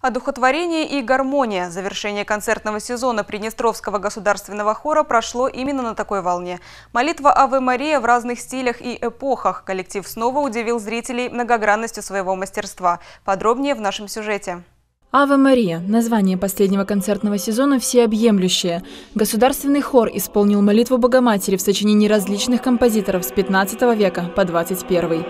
Одухотворение и гармония. Завершение концертного сезона Приднестровского государственного хора прошло именно на такой волне. Молитва «Аве Мария» в разных стилях и эпохах. Коллектив снова удивил зрителей многогранностью своего мастерства. Подробнее в нашем сюжете. «Аве Мария» – название последнего концертного сезона всеобъемлющее. Государственный хор исполнил молитву Богоматери в сочинении различных композиторов с 15 века по 21.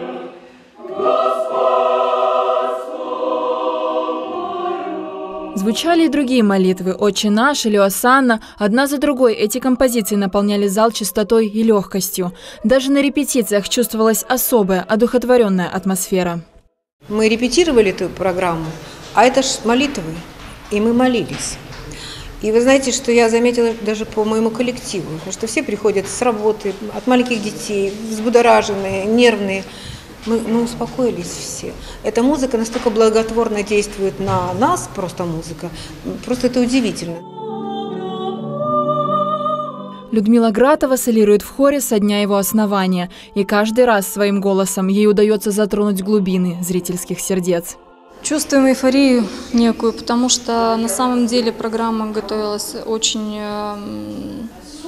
Звучали и другие молитвы «Отче наш» или «Осанна». Одна за другой эти композиции наполняли зал чистотой и легкостью. Даже на репетициях чувствовалась особая, одухотворенная атмосфера. Мы репетировали эту программу, а это ж молитвы, и мы молились. И вы знаете, что я заметила даже по моему коллективу, потому что все приходят с работы, от маленьких детей, взбудораженные, нервные. Мы успокоились все. Эта музыка настолько благотворно действует на нас, просто музыка. Просто это удивительно. Людмила Гратова солирует в хоре со дня его основания. И каждый раз своим голосом ей удается затронуть глубины зрительских сердец. Чувствуем эйфорию некую, потому что на самом деле программа готовилась очень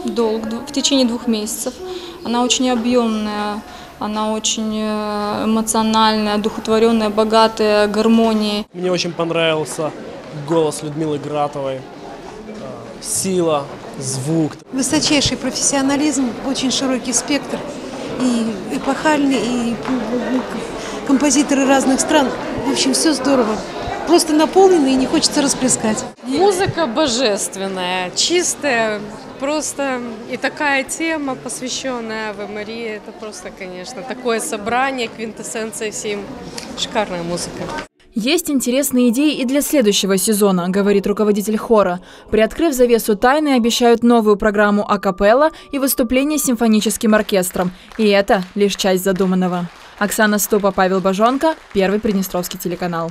долго, в течение 2 месяцев. Она очень объемная. Она очень эмоциональная, одухотворенная, богатая гармонией. Мне очень понравился голос Людмилы Гратовой, сила, звук. Высочайший профессионализм, очень широкий спектр, и эпохальный, и композиторы разных стран. В общем, все здорово. Просто наполнено и не хочется расплескать. Музыка божественная, чистая. Просто и такая тема, посвященная Аве Марии, это просто, конечно, такое собрание, квинтэссенция всем. Шикарная музыка. Есть интересные идеи и для следующего сезона, говорит руководитель хора. Приоткрыв завесу тайны, обещают новую программу акапелла и выступление с симфоническим оркестром. И это лишь часть задуманного. Оксана Ступа, Павел Баженко, 1 Приднестровский телеканал.